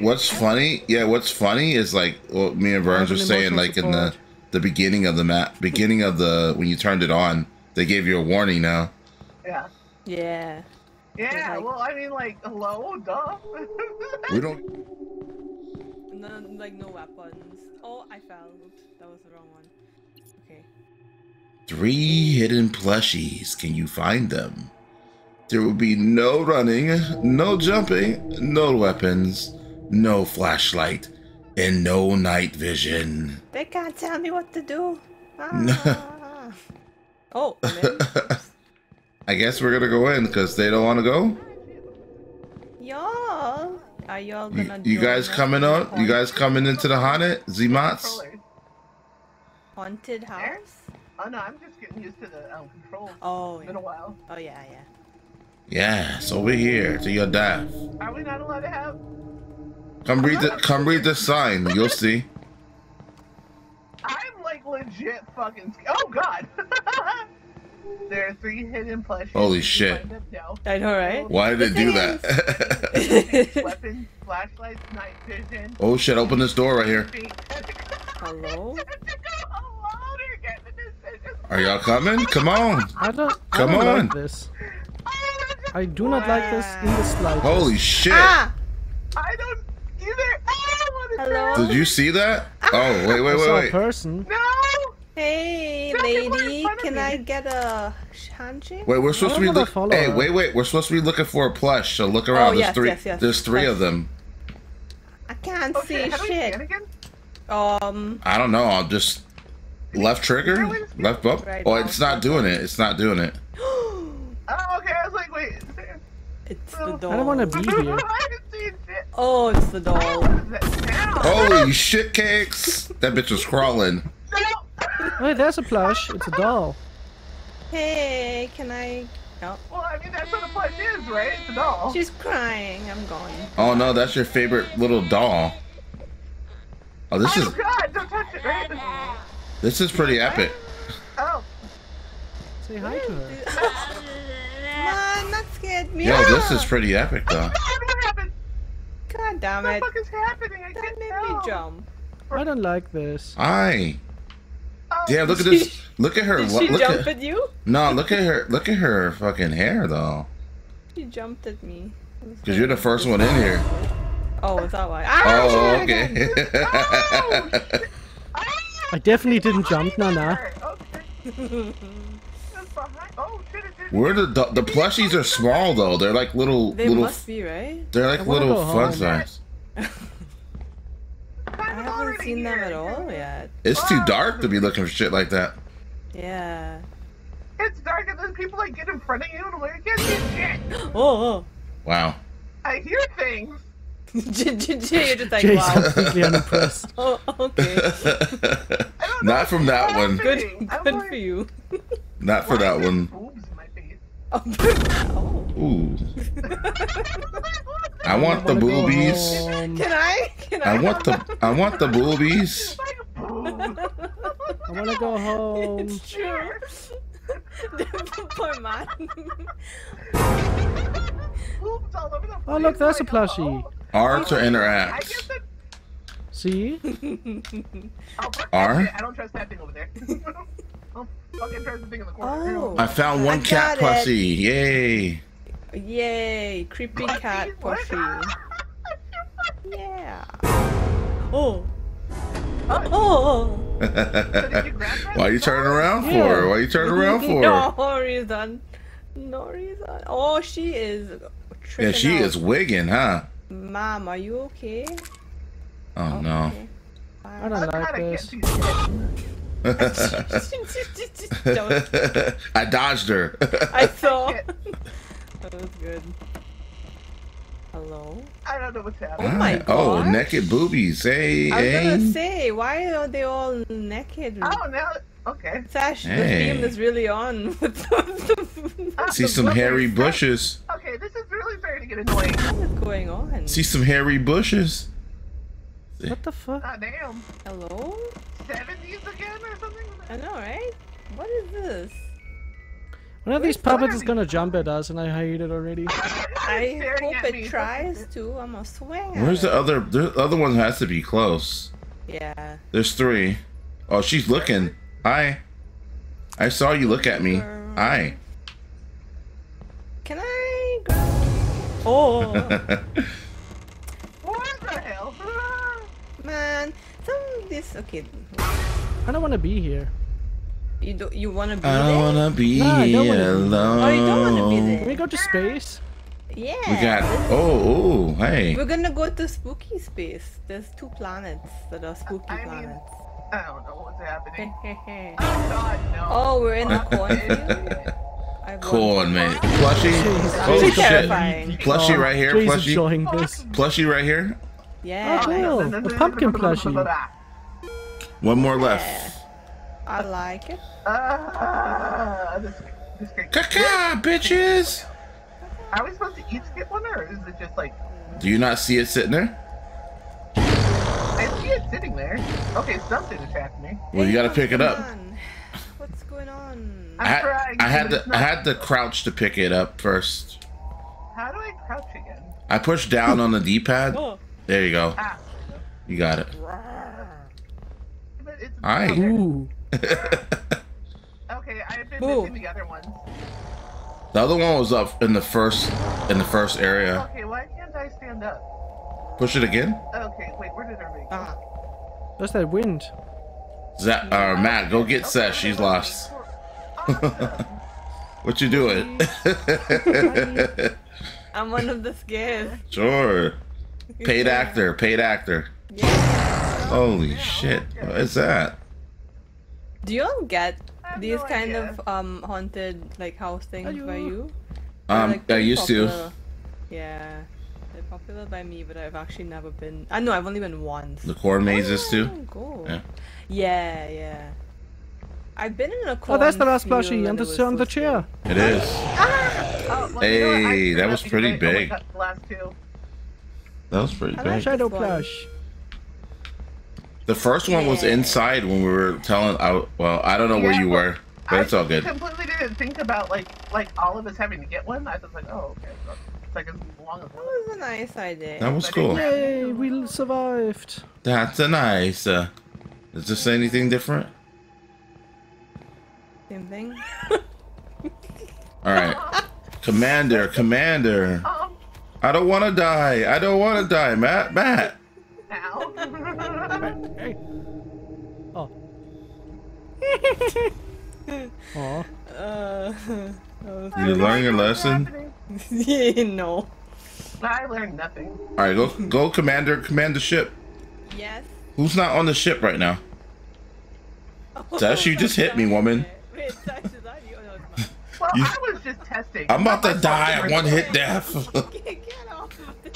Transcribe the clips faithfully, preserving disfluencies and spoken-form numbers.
What's funny? Yeah, what's funny is like what me and Burns were saying, like support. in the the beginning of the map, beginning of the when you turned it on, they gave you a warning now. Yeah. Yeah. Yeah. Like, well, I mean, like, hello, duh. We don't. No, like no weapons. Oh, I fell. That was the wrong one. Okay. Three hidden plushies. Can you find them? There will be no running, no jumping, no weapons, no flashlight, and no night vision. They can't tell me what to do. Ah. Oh. I guess we're gonna go in because they don't want to go. Y'all, are y'all gonna? You, you guys coming out? You guys coming into the haunted Z-Mots? Haunted house? Oh no, I'm just getting used to the um, controls. Oh, it's been yeah. a while. Oh yeah, yeah. Yeah, so we're here to your death. Are we not allowed to have? Come read the come read the sign. You'll see. I'm like legit fucking scared. Oh god. There are three hidden plushies. Holy shit. I know, right? Why did it do that? Weapons, flashlights, night vision. Oh shit, open this door right here. Hello? Are y'all coming? Come on. I don't, I Come don't on. Like this. I do not like this in the slightest. Holy shit. Ah. I don't either. I don't want to. Did you see that? Oh, wait, wait, wait, wait. Person. No. Hey, no, lady, can I get a handshake? Wait, we're supposed to be looking. Hey, wait, wait, we're supposed to be looking for a plush. So look around. Oh, there's yes, three. Yes, yes. There's three yes. of them. I can't oh, see shit. Um. I don't know. I'll just left trigger, left bump. Right oh, it's not doing it. It's not doing it. Oh, okay. I was like, wait. It's the doll. I don't want to be here. Oh, it's the doll. Holy shit, cakes! That bitch was crawling. Wait, there's a plush. It's a doll. Hey, can I? No. Well, I mean, that's what a plush is, right? It's a doll. She's crying. I'm going. Oh no, that's your favorite little doll. Oh, this oh, is. Oh god! Don't touch it, right? This is pretty epic. Oh. Say hi to her. Mom, that scared me. Yo, yeah. This is pretty epic, though. What happened? God damn it! What the fuck is happening? I can't made me jump. I don't like this. I. Yeah, look at this. Look at her. Did she look jump at, at you? No, look at her. Look at her fucking hair, though. She jumped at me. Because you're the first one in here. Oh, is that why? Oh, oh okay. Oh. I definitely didn't jump, Nana. Okay. Oh, shit, Where the the plushies are small though. They're like little. They little, must be right. They're like little fun size. I haven't seen them at all yet. It's too dark to be looking for shit like that. Yeah. It's dark and then people like get in front of you and like, get shit. Oh, oh. Wow. I hear things. You're just like, wow. unimpressed. Oh, okay. Not from that one. Good, good for you. Not for that one. Oh. Ooh. I want I the boobies. Can I? Can I? I want the. I want the boobies. I wanna go home. It's true. Poor man. Oh look, there's a plushie. Art or interact. See? R. I don't trust that thing over there. Oh, I found one I cat plushie. Yay. Yay. Creepy what cat plushie. Yeah. Oh. Oh. oh. So Why are you turning around for? Yeah. Why are you turning around for? No reason. No reason. Oh, she is tripping Yeah, she out. is wigging, huh? Mom, are you okay? Oh, okay. no. I don't like this. I dodged her. I saw. That was good. Hello? I don't know what's happening. Oh my god. Oh, naked boobies. Hey, I was hey. gonna say, why are they all naked? Oh, no. Okay. Sash, hey. the theme is really on. See some hairy bushes. Okay, this is really starting to get annoying. What is going on? See some hairy bushes. What the fuck? Ah, damn. Hello? seventies again or something? I know, right? What is this? One of these puppets is gonna jump at us, and I hate it already. I hope it tries to. I'm gonna swing. Where's the other? The other one has to be close. Yeah. There's three. Oh, she's looking. Hi. I saw you look at me. Hi. Can I grab? Oh. What the hell? Man, some this okay. I don't want to be here. You do, you want to be I there? I wanna be no, I don't want to be alone. Oh, you don't want to be there. Can we go to space? Yeah. We got. Oh, oh, hey. We're gonna go to spooky space. There's two planets that are spooky I planets. Mean, I don't know what's happening. Oh God, no. Oh, we're in the corn. Corn, man. Plushie. Oh shit. Terrifying. Plushie oh, right here. Plushie. This. Plushie right here. Yeah. Oh, cool. A pumpkin plushie. One more left. Yeah. I like it. Uh, this, this Caca, bitches! Are we supposed to each get one, or is it just like... Do you not see it sitting there? I see it sitting there. Okay, something attacked me. Well, you gotta pick it up. What's going on? I'm I, trying, I, had to, I had to crouch to pick it up first. How do I crouch again? I push down on the D-pad. Oh. There you go. Ah. You got it. Alright. Okay, I've been Ooh. missing the other ones. The other one was up in the first in the first area. Okay, why can't I stand up? Push it again? Okay, wait, where did everybody go? Ah. Where's that wind? That, uh, Matt, go get okay. Seth, she's lost. Awesome. What you doing? I'm one of the scared. Sure. Paid actor, paid actor. Yeah. Holy yeah, shit, okay. What is that? Do you all get these no kind idea. of um haunted like house things you? by you? Um, like, I used popular. to. Yeah, they're popular by me, but I've actually never been. I uh, know I've only been once. The corn mazes oh, too. Cool. Yeah. yeah, yeah. I've been in a corn. Oh, that's the last plushie on the on the chair. It is. Ah! Oh, well, hey, you know that was pretty big. Oh, God, that was pretty I big. Like shadow plush. The first one yeah. was inside when we were telling. I, well, I don't know yeah, where you were, but I it's all good. I completely didn't think about like like all of us having to get one. I was like, oh, okay. It's like as long as. That was a nice idea. That was but cool. Yay, we survived. That's a nice. Uh, is this anything different? Same thing. All right, Commander, Commander. Um, I don't want to die. I don't want to die, Matt. Matt. Ow. Hey. Oh. Aw. Uh, you learn your lesson? Yeah, no. I learned nothing. Alright, go go Commander, command the ship. Yes. Who's not on the ship right now? Oh, Sash, you just hit me, woman. Wait, Sash, is that you? No, it's mine. Well, you, I was just testing. I'm about to die at one hit death. Get off of this.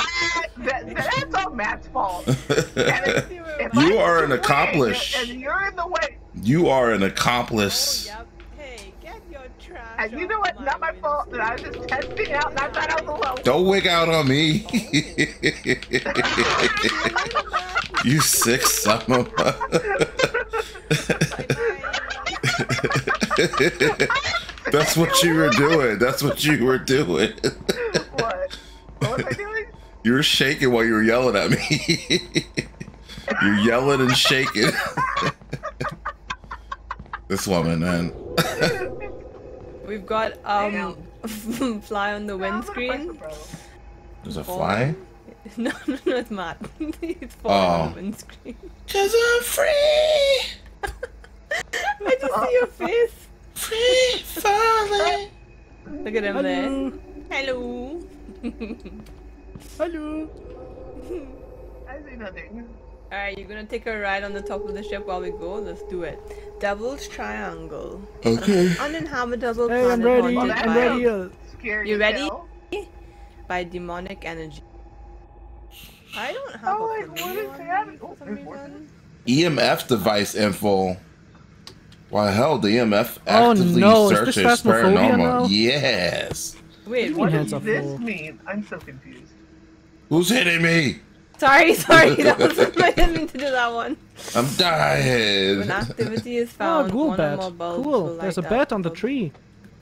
That, that's all Matt's fault. If, if you I are an accomplice. And you're in the way. You are an accomplice. Oh, yep. Hey, get your trash. And you know what? Not my fault. That I was just testing out, and I thought I was alone. Don't wig out on me. You sick son of a. That's what you were doing. That's what you were doing. What? What was I doing? You were shaking while you were yelling at me. You're yelling and shaking. This woman, man. We've got um fly on the windscreen. There's a fly? No, no, no, it's Matt. It's falling oh. on the windscreen. 'Cause I'm free. I just see your face. Free falling. Look at him Hello. there. Hello. Hello. I see nothing. Alright, you're gonna take a ride on the top of the ship while we go? Let's do it. Devil's Triangle. Okay. Uninhabitable hey, planet. I'm ready. Well, I'm ready. Uh, you ready? Kill. By demonic energy. I don't have oh, a clue. E M F device info. Why hell, the E M F actively oh, no. searches paranormal. Now? Yes. Wait, what does this full? mean? I'm so confused. Who's hitting me? Sorry, sorry, that wasn't my meant to do that one. I'm dying. When activity is found, oh, cool one bat. Cool. There's a bat on the tree.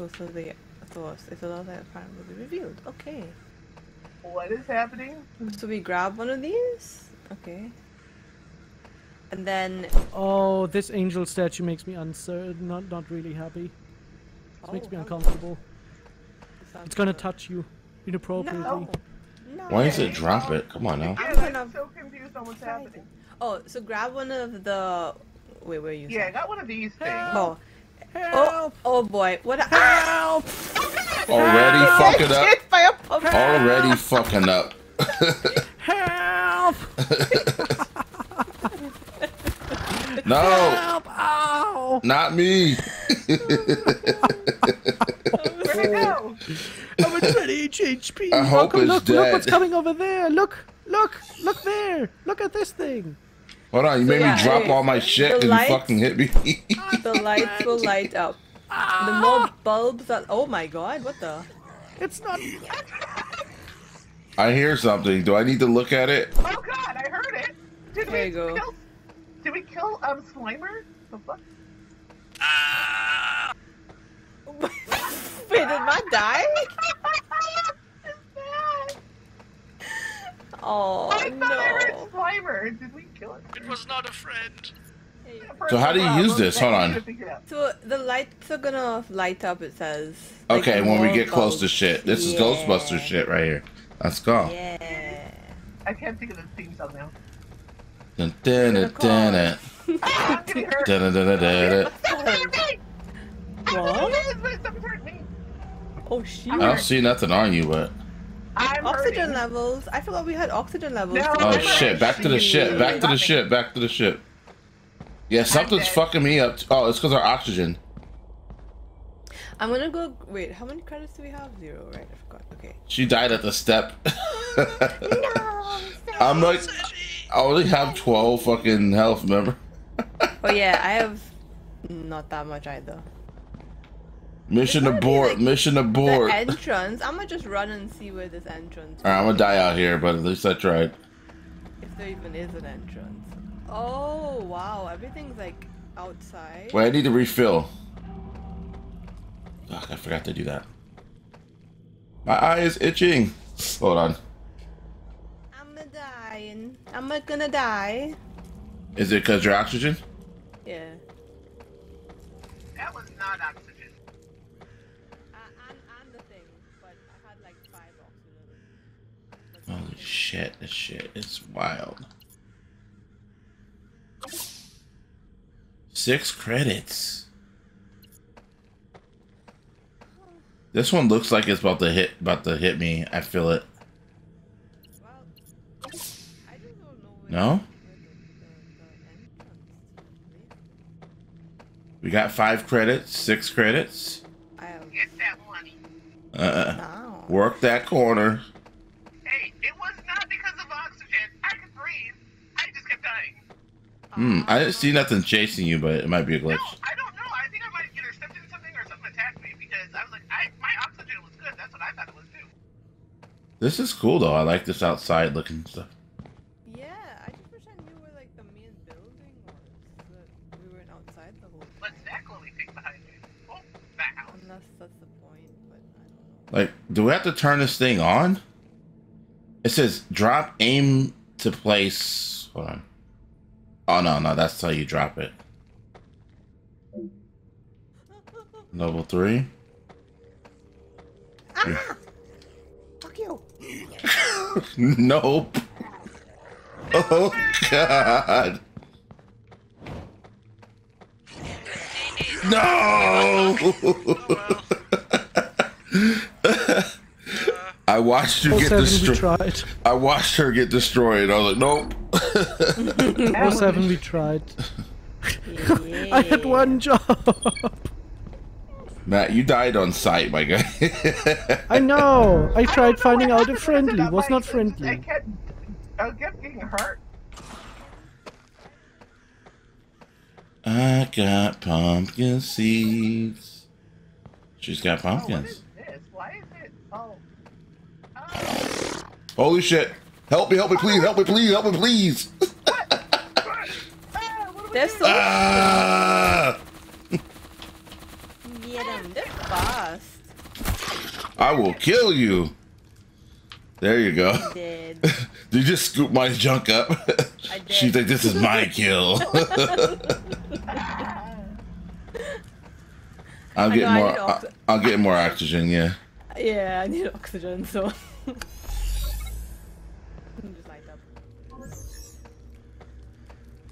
closer they to us, it allows that crime will be revealed. Okay. What is happening? So we grab one of these? Okay. And then... Oh, this angel statue makes me uncertain, not, not really happy. It oh, makes me uncomfortable. It's gonna touch you inappropriately. No. No. Why does it drop it? Come on now. I'm, kind of... I'm so confused on what's happening. Oh, so grab one of the... Wait, where are you? Yeah, I got one of these things. Oh. Help. Oh, oh boy. What a... Help! Already Help. fucking up. Already fucking up. Help! No! Help! Ow! Not me! Where'd it go? I'm at twenty-eight H P. I hope it's look, dead. Look what's coming over there. Look, look, look there. Look at this thing. Hold on, you so made yeah, me drop hey, all my shit and lights, you fucking hit me. The lights will light up. Ah! The more bulbs that. Oh my god, what the? It's not. I hear something. Do I need to look at it? Oh god, I heard it. Did there we you go. Kill? Did we kill um Slimer? The fuck? Ah! Wait, did Matt die? Oh I no! I thought I heard Slimer. Did we kill it? It was not a friend. Hey. So how do you use this? Hold on. So the lights are gonna light up. It says. Like okay, when we get close boat. to shit, this yeah. is Ghostbusters shit right here. Let's go. Yeah. I can't think of the theme song now. Dun dun dun dun dun dun dun. Oh shit! I don't see nothing on you, but. I'm oxygen hurting. levels. I forgot we had oxygen levels. No, oh shit! Back to the ship. Back to the ship. Back to the ship. Yeah, something's fucking me up. Oh, it's because our oxygen. I'm gonna go. Wait, how many credits do we have? Zero, right? I forgot. Okay. She died at the step. No. I'm like, I only have twelve fucking health, remember? Oh yeah, I have not that much either. Mission abort! Like mission abort! The entrance. I'm gonna just run and see where this entrance. All right, I'm gonna die out here, but at least I tried. If there even is an entrance. Oh wow! Everything's like outside. Wait, I need to refill. Ugh, I forgot to do that. My eye is itching. Hold on. I'm gonna die. I'm not gonna die. Is it because your oxygen? Yeah. That was not oxygen. Holy shit, this shit is wild. Six credits. This one looks like it's about to hit about to hit me. I feel it. Well, I just don't know where no? We got five credits, six credits. I'll get that money. Uh no. Work that corner. Hmm, I didn't see nothing chasing you, but it might be a glitch. No, I don't know. I think I might have intercepted something or something attacked me because I was like, I, my oxygen was good. That's what I thought it was too. This is cool though. I like this outside looking stuff. Yeah, I just wish I knew where like the main building was. But we weren't outside the whole time. What's that glowing thing behind me? Oh, that house. Unless that's the point, but I don't know. Like, do we have to turn this thing on? It says drop aim to place. Hold on. Oh no, no, that's how you drop it. Level three. Ah! Fuck you. Nope. Oh god. No. I watched you get destroyed. I watched her get destroyed. I was like, nope. What haven't we tried? Yeah. I had one job. Matt, you died on sight, my guy. I know. I tried I finding out if friendly was not friendly. I kept, I kept getting hurt. I got pumpkin seeds. She's got pumpkins. Oh, what is this? Why is it? Oh. Oh. Holy shit. Help me, help me, please, help me, please, help me, please. There's so ah! Get him. There's fast. I will kill you. There you go. You did. Did you just scoop my junk up? I did. She's like, this is my kill. I'll get know, more. I'll, I'll get more oxygen. Yeah. Yeah, I need oxygen. So.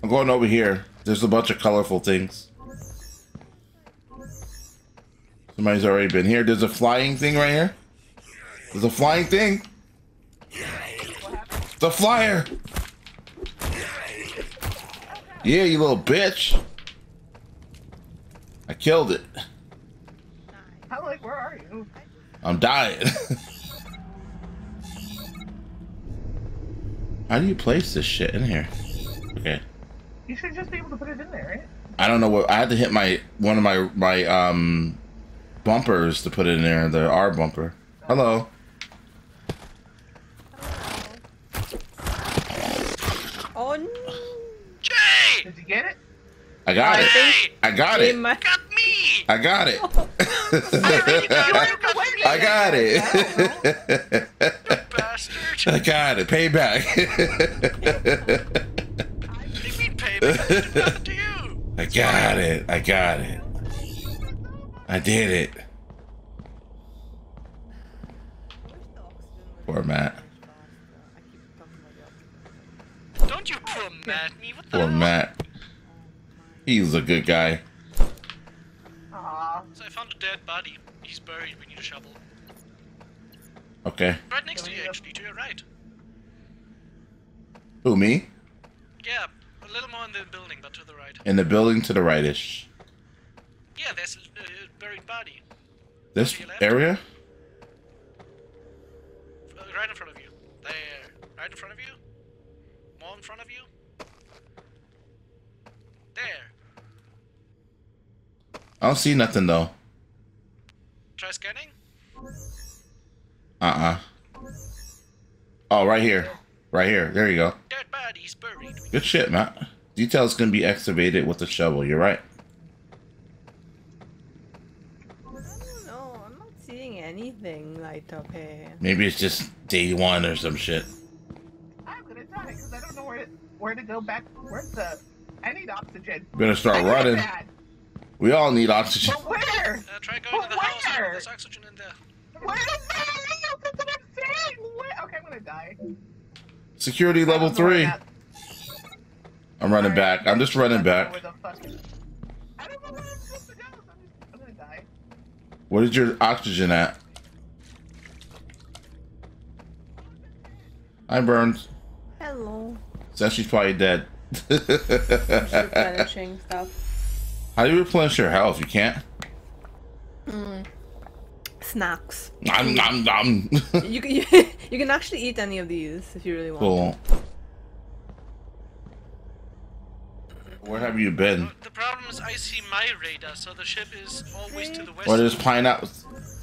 I'm going over here. There's a bunch of colorful things. Somebody's already been here. There's a flying thing right here. There's a flying thing. The flyer. Yeah, you little bitch. I killed it. How, like, where are you? I'm dying. How do you place this shit in here? Okay. You should just be able to put it in there, right? I don't know what. I had to hit my one of my my um bumpers to put it in there. The R bumper. Hello. Oh no. Jay! Did you get it? I got it. I got it. I got me. I got it. I got it. I got it. Payback. You mean payback? To you. I got it. I got it. I did it. Poor Matt. Don't you poor Matt me? What the hell? Poor Matt. He's a good guy. Aww. So I found a dead body. He's buried. We need a shovel. Okay. Right next to you, actually, to your right. Who, me? Yeah, a little more in the building, but to the right. In the building to the right-ish. Yeah, there's a uh, buried body. This area? Right in front of you. There. Right in front of you. More in front of you. There. I don't see nothing though. Try scanning? Uh-uh. Oh, right here. Right here. There you go. Dead body's buried. Good shit, Matt. Details can be excavated with a shovel. You're right. I don't know. I'm not seeing anything light up here. Maybe it's just day one or some shit. I'm gonna die because I don't know where to, where to go back. Where's the... I need oxygen. We're gonna start running. We all need oxygen. But where? Uh, try going but to the where? House. There's oxygen in there. Where is that? That's what I'm saying. Where? Okay, I'm gonna die. Security level three. That... I'm running right. back. I'm just running back. I don't know where I'm supposed to go. I'm gonna die. What is your oxygen at? I burned. Hello. Sesshy's probably dead. Replenishing stuff. How do you replenish your health? You can't. Mm. Snacks. Nom, nom, nom. you can you, you can actually eat any of these if you really want. Cool. Where have you been? The problem is I see my radar, so the ship is always to the west. What is pineapple?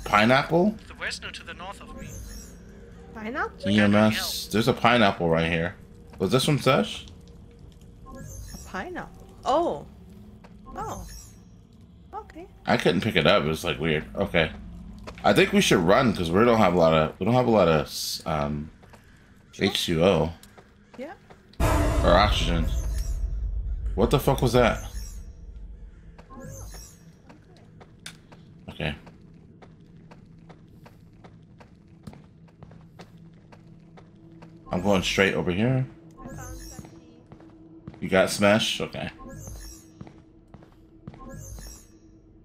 Pineapple? To the west, no, to the north of me. Pineapple. E M S. There's a pineapple right here. Was this from Sesh? Pineapple. Oh. Oh. Okay. I couldn't pick it up. It was like weird. Okay. I think we should run because we don't have a lot of we don't have a lot of um H two O. Yeah. Or oxygen. What the fuck was that? Oh, okay. Okay. I'm going straight over here. You got smashed? Okay.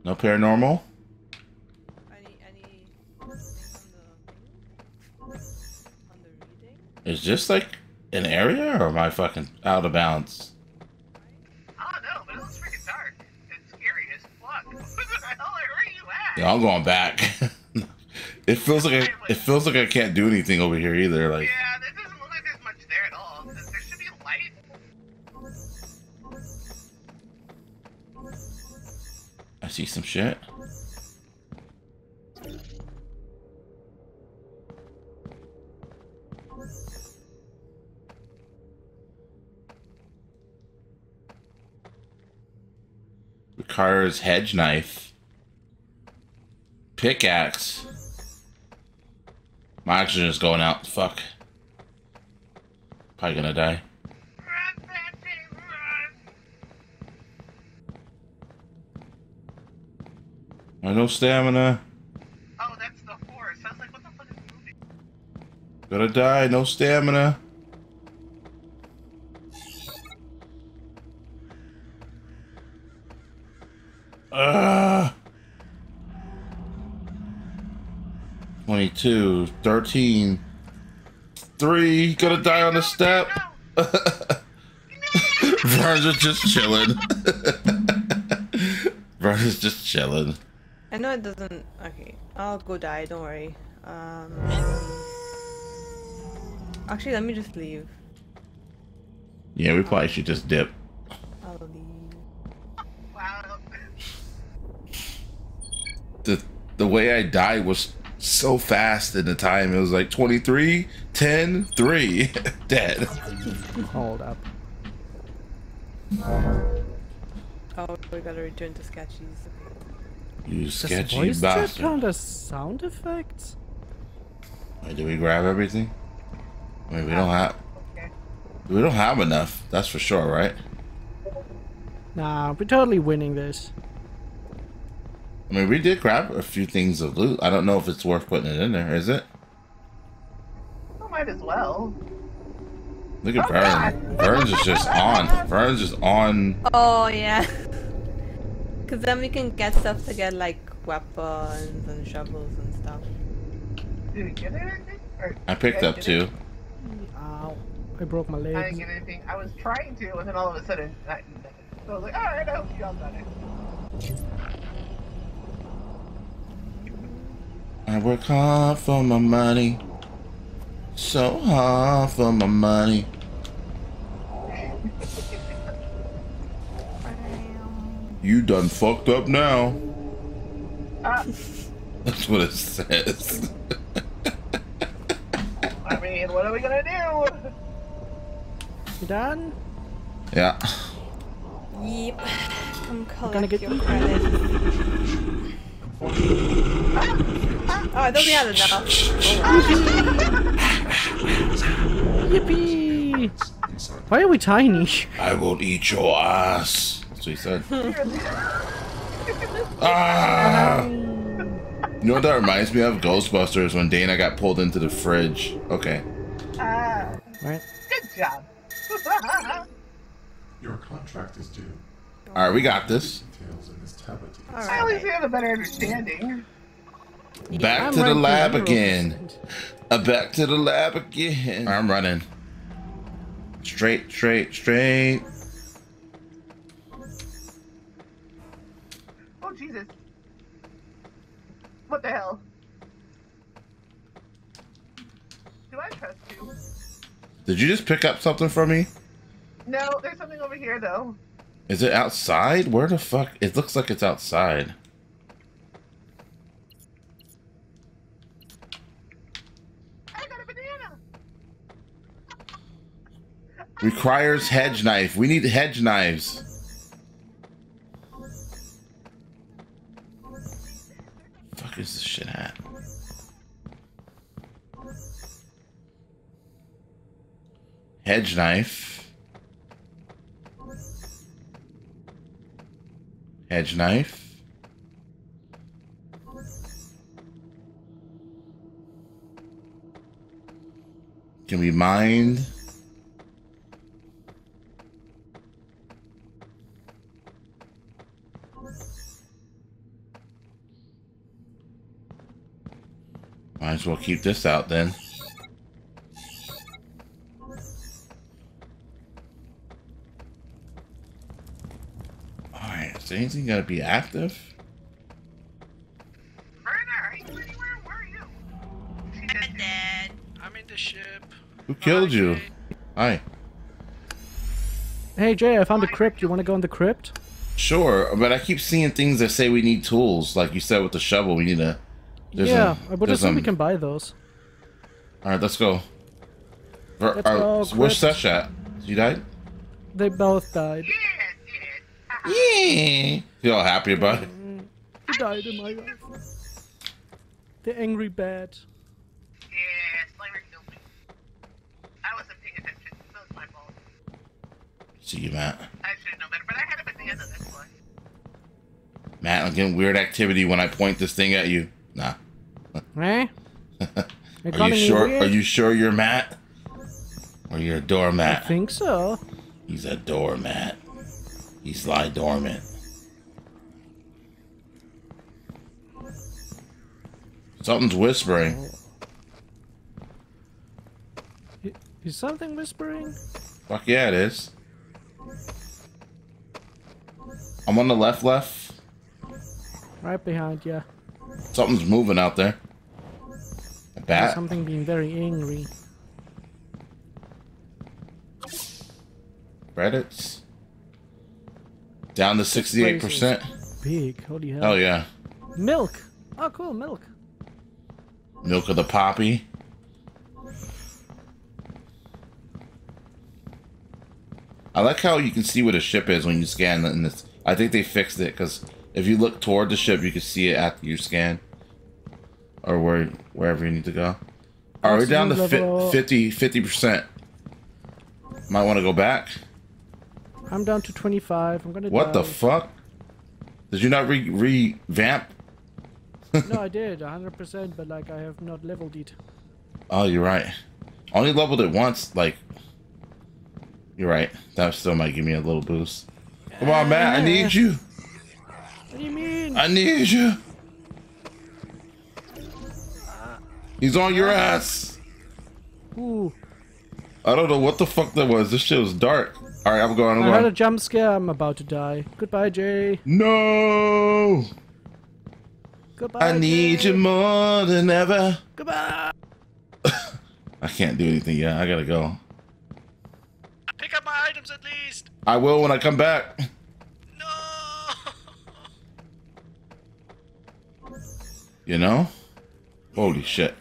No paranormal? Any, any on the, on the reading? Is this like an area or am I fucking out of bounds? I don't know, but it looks freaking dark. It's scary as fuck. Where are you at? Yeah, I'm going back. It feels like I, it feels like I can't do anything over here either. Like. Yeah. See some shit. Ricar's hedge knife. Pickaxe. My oxygen's going out. Fuck. Probably gonna die. Run, Betsy, run. I no stamina. Oh, that's the forest. I was like, what the fuck is moving? Gonna die. No stamina. Ah. Uh. twenty-two, thirteen, three, gonna die on the step. Verna's just chilling. Verna's just chilling. I know it doesn't. Okay, I'll go die, don't worry. Um, actually, let me just leave. Yeah, we probably should just dip. I'll leave. Wow. The, the way I died was so fast in the time. It was like twenty-three, ten, three, dead. Hold up. Oh, we gotta return to Sketchy's. You sketchy bastard. Count as sound effects? Wait, did we grab everything? Wait, we don't have. Okay. We don't have enough. That's for sure, right? Nah, we're totally winning this. I mean, we did grab a few things of loot. I don't know if it's worth putting it in there, is it? I might as well. Look at Vern. Oh, Vern's is just on. Vern's just on. Oh, yeah. Because then we can get stuff to get, like, weapons and shovels and stuff. Did we get anything? Or I picked up two. It? Ow. I broke my leg. I didn't get anything. I was trying to, and then all of a sudden, I, so I was like, alright, I hope you all got it. I work hard for my money, so hard for my money. You done fucked up now. Uh, That's what it says. I mean, what are we gonna do? You done? Yeah. Yep. I'm gonna get your credit. Oh, I thought we had enough. Oh. Yippee! Why are we tiny? I will eat your ass. That's what he said. Ah! You know what that reminds me of? Ghostbusters, when Dana got pulled into the fridge. Okay. Uh, right. Good job. Your contract is due. Alright, we got this. Right. I always have a better understanding. Back yeah, to the lab again. Uh, back to the lab again. I'm running. Straight, straight, straight. Oh, Jesus. What the hell? Do I trust you? Did you just pick up something from me? No, there's something over here, though. Is it outside? Where the fuck? It looks like it's outside. I got a banana. Requires hedge knife. We need hedge knives. Fuck is this shit at? Hedge knife. Hedge knife. Can we mine? Might as well keep this out then. Is anything gotta be active? Murder, where were you? I'm dead. I'm in the ship. Who killed oh, you? Okay. Hi. Hey Jay, I found a crypt. You wanna go in the crypt? Sure, but I keep seeing things that say we need tools. Like you said with the shovel, we need a. Yeah, a, but I assume we can buy those. Alright, let's go. Let's Our, go so where's Sesh at? She died? They both died. Yeah. Yeah. You all happy about it? He died in my life. The angry bat. Yeah, Slayer killed me. I wasn't paying attention. That was my fault. See you, Matt. I should know better, but I had him at the end of this one. Matt, I'm getting weird activity when I point this thing at you. Nah. Eh? Are you sure? Are you sure you're Matt? Or you're a doormat? I think so. He's a doormat. He's lie dormant. Something's whispering. Is something whispering? Fuck yeah, it is. I'm on the left, left. Right behind you. Something's moving out there. A bat. There's something being very angry. Credits. Down to sixty-eight percent. Big. Holy hell. Oh yeah. Milk. Oh cool, milk. Milk of the poppy. I like how you can see what a ship is when you scan in this. I think they fixed it because if you look toward the ship, you can see it after you scan, or where wherever you need to go. Are we down to fifty percent? Might want to go back. I'm down to twenty-five. I'm gonna. What die. The fuck? Did you not re revamp? No, I did one hundred percent, but like I have not leveled it. Oh, you're right. Only leveled it once. Like, you're right. That still might give me a little boost. Come on, Matt. I need you. What do you mean? I need you. He's on your ass. Ooh. I don't know what the fuck that was. This shit was dark. All right, I'm going. I'm I going. Had a jump scare. I'm about to die. Goodbye, Jay. No. Goodbye, I need Jay. You more than ever. Goodbye. I can't do anything yet. I gotta go. Pick up my items at least. I will when I come back. No. You know? Holy shit.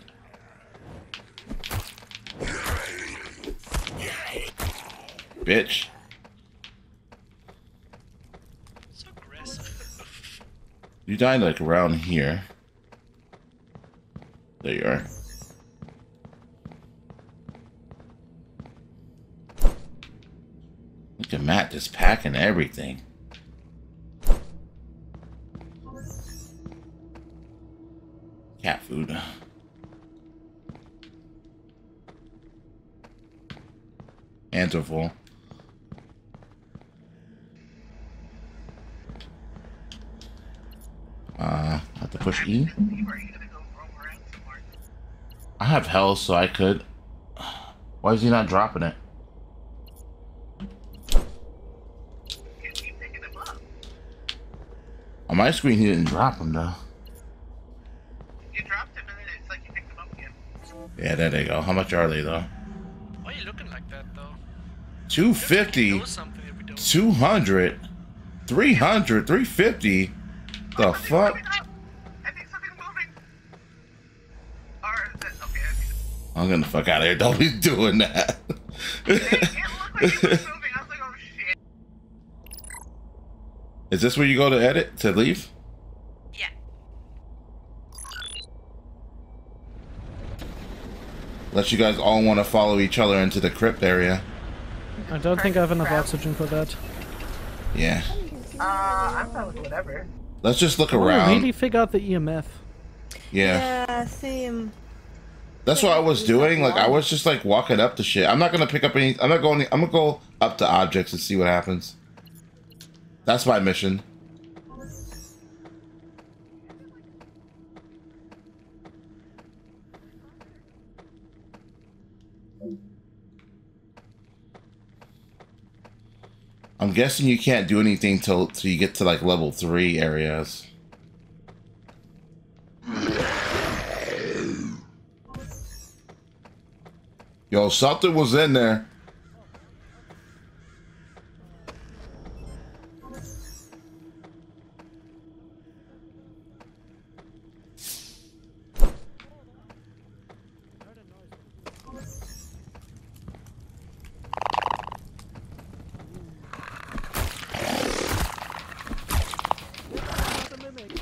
Bitch. So aggressive. You died like around here. There you are. Look at Matt just packing everything. Cat food. Antival. Uh, I have to push E. I have hell, so I could. Why is he not dropping it? On my screen, he didn't drop him though. You dropped him, and then it's like you picked him up again. Yeah, there they go. How much are they though? Why are you looking like that though? Two fifty, two hundred, three hundred, three fifty. The fuck? I think something's moving. Or is it okay? I'm getting the fuck out of here. Don't be doing that. It looked like it was moving. I was like, oh shit. Is this where you go to edit? To leave? Yeah. Unless you guys all want to follow each other into the crypt area. I don't think I have enough oxygen for that. Yeah. Uh, I'm fine with whatever. Let's just look around. Really figure out the E M F. Yeah. Yeah, same. That's what I was doing. Like I was just like walking up to shit. I'm not gonna pick up any. I'm not going. I'm gonna go up to objects and see what happens. That's my mission. I'm guessing you can't do anything till, till you get to like level three areas. Yo, something was in there.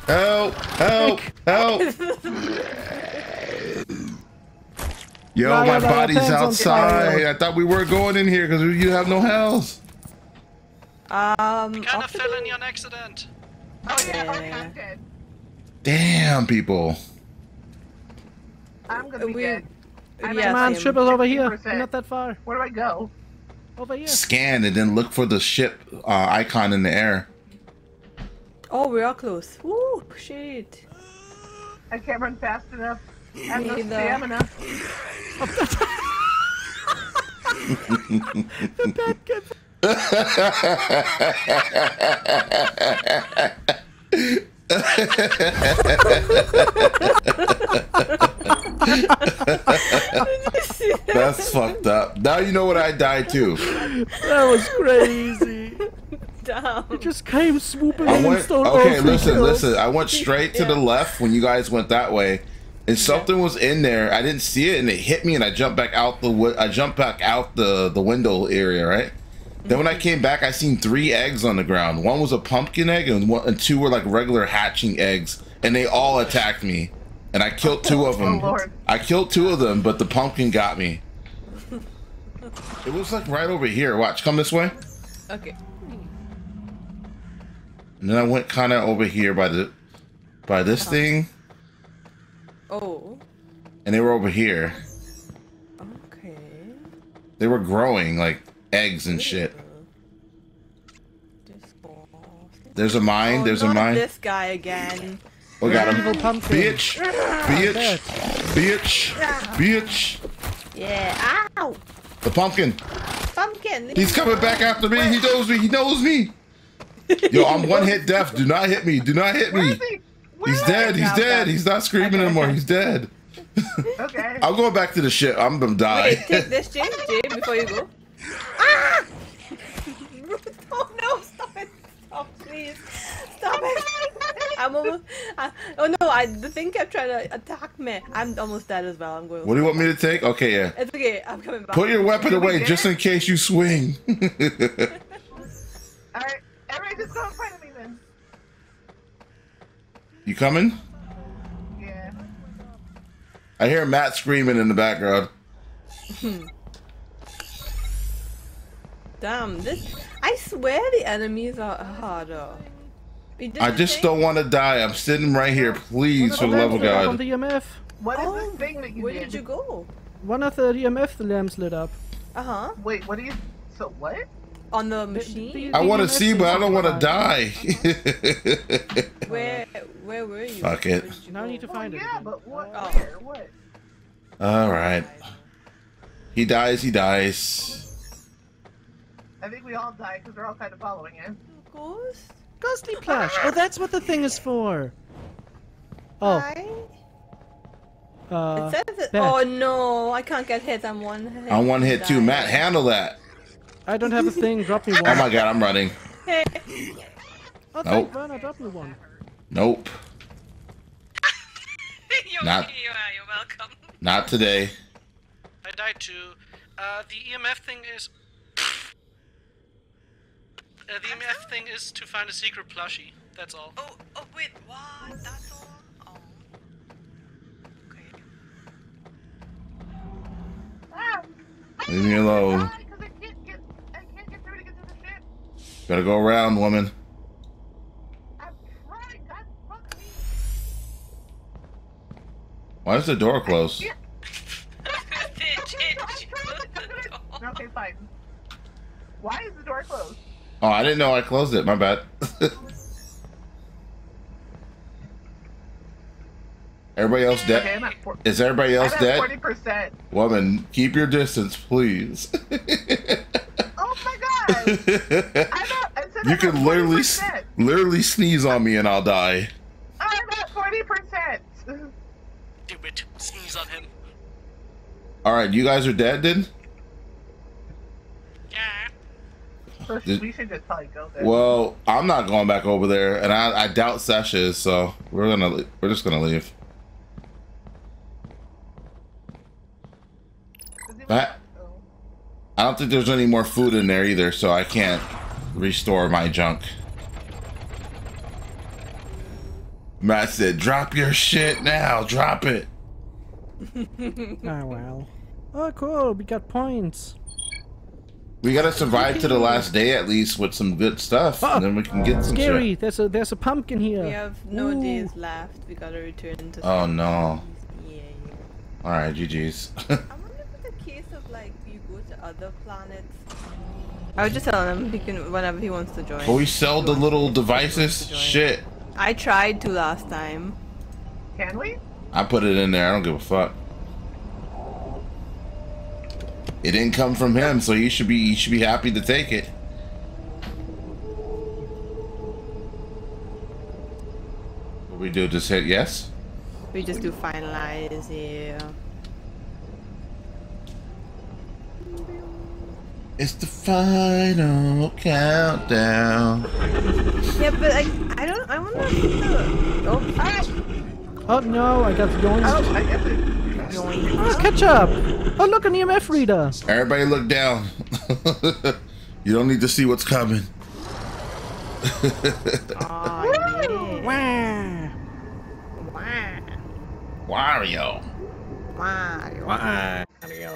Help! Help! Help! Yo, no, my no, body's outside. I thought we were going in here because you have no health. Um, you kind of fell in your accident. Oh yeah, I'm dead. Damn, people. I'm gonna be we, dead. I'm yeah, come on, ship is over here. You're not that far. Where do I go? Over here. Scan and then look for the ship uh, icon in the air. Oh, we are close. Ooh, shit. I can't run fast enough. I have no stamina. The bad guy. That's fucked up. Now you know what I died to. That was crazy. Dumb. It just came swooping I in went, and stole Okay, listen, kills. listen. I went straight to yeah. the left when you guys went that way, and something yeah. was in there. I didn't see it, and it hit me, and I jumped back out the. I jumped back out the the window area, right? Then when I came back, I seen three eggs on the ground. One was a pumpkin egg, and, one, and two were like regular hatching eggs. And they all attacked me, and I killed two of them. Oh, I killed two of them, but the pumpkin got me. It was like right over here. Watch, come this way. Okay. And then I went kind of over here by the, by this thing. Oh. And they were over here. Okay. They were growing like. Eggs and shit. There's a mine. Oh, there's a mine. This guy again. We got him. Bitch. Bitch. Bitch. Bitch. Yeah. Ow. The pumpkin. Pumpkin. He's coming back after me. He knows me. He knows me. Yo, I'm one hit deaf. Do not hit me. Do not hit me. He's dead. He's dead. He's not screaming anymore. He's dead. Okay. I'm going back to the ship. I'm gonna die. Wait, take this, Jay, before you go. Ah! Oh no! Stop it! Stop, please! Stop it! I'm almost. I, oh no! I the thing kept trying to attack me. I'm almost dead as well. I'm going. What do you want me to take? Okay, yeah. It's okay. I'm coming back. Put your weapon away just in case you swing. All right, everybody, just go in front of me then. You coming? Yeah. I hear Matt screaming in the background. Damn, this. I swear the enemies are harder. I just thing? don't want to die. I'm sitting right here. Please, for the love of God. On the E M F. What oh, is the thing that you Where did? did you go? One of the E M F the lamps lit up. Uh huh. Wait, what do you. So, what? On the machine? The, the, the I want to see, but I don't want to die. Uh-huh. where Where were you? Fuck it. You now I need to find oh, it. Yeah, but what? Oh. Where? What? Alright. He dies, he dies. I think we all died because we're all kind of following him. Ghost? Ghostly plush! Oh, that's what the thing is for! Oh. Hi. Uh, it says it. Oh no, I can't get hit. I'm one hit. I'm one hit too. Matt, handle that! I don't have a thing. Drop me one. Oh my god, I'm running. Hey. Oh, nope. Runner, drop me one. Nope. You're Not. Here. You're welcome. Not today. I died too. Uh, the E M F thing is... Uh, the M F thing is to find a secret plushie. That's all. Oh, oh wait, what? That's all? Oh. Okay. Leave me alone. I can't get, I can't get through to get to the ship. Gotta go around, woman. I'm trying. God fuck me. Why is the door closed? Yeah. door. Okay, fine. Why is the door closed? Oh, I didn't know I closed it. My bad. Everybody else dead? Okay, Is everybody else I'm at dead? forty percent. Woman, keep your distance, please. Oh my god! I'm at, you I'm can literally, literally sneeze on me and I'll die. I'm at forty percent. Do it. Sneeze on him. All right, you guys are dead, then? Yeah. We should just probably go there. Well, I'm not going back over there, and I, I doubt Sesh is, so we're gonna we're just gonna leave. But I don't think there's any more food in there either, so I can't restore my junk. Matt said, "Drop your shit now. Drop it." Oh well. Oh, cool. We got points. We gotta survive to the last day at least with some good stuff, oh, and then we can get some scary. Shit. There's a there's a pumpkin here. We have no Ooh. days left. We gotta return to. Oh no. Yeah. All right, G Gs. I wonder if it's a case of like you go to other planets. I would just tell him he can whenever he wants to join. But we sell the little devices. Shit. I tried to last time. Can we? I put it in there. I don't give a fuck. It didn't come from him, so you should be you should be happy to take it. What we do? Just hit yes. We just do finalize. Yeah. It's the final countdown. Yeah, but I I don't I wonder. If the, oh, ah. oh no! I got going. Oh, I got it. Let's catch up. Oh, look, an E M F reader. Everybody look down. You don't need to see what's coming. Oh, yeah. Wario. Wario. Wario.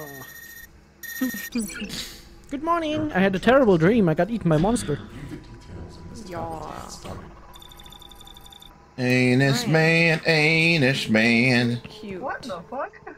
Good morning. I had a terrible dream. I got eaten by a monster. Yeah. Aynisman, Aynisman. Cute. What the fuck?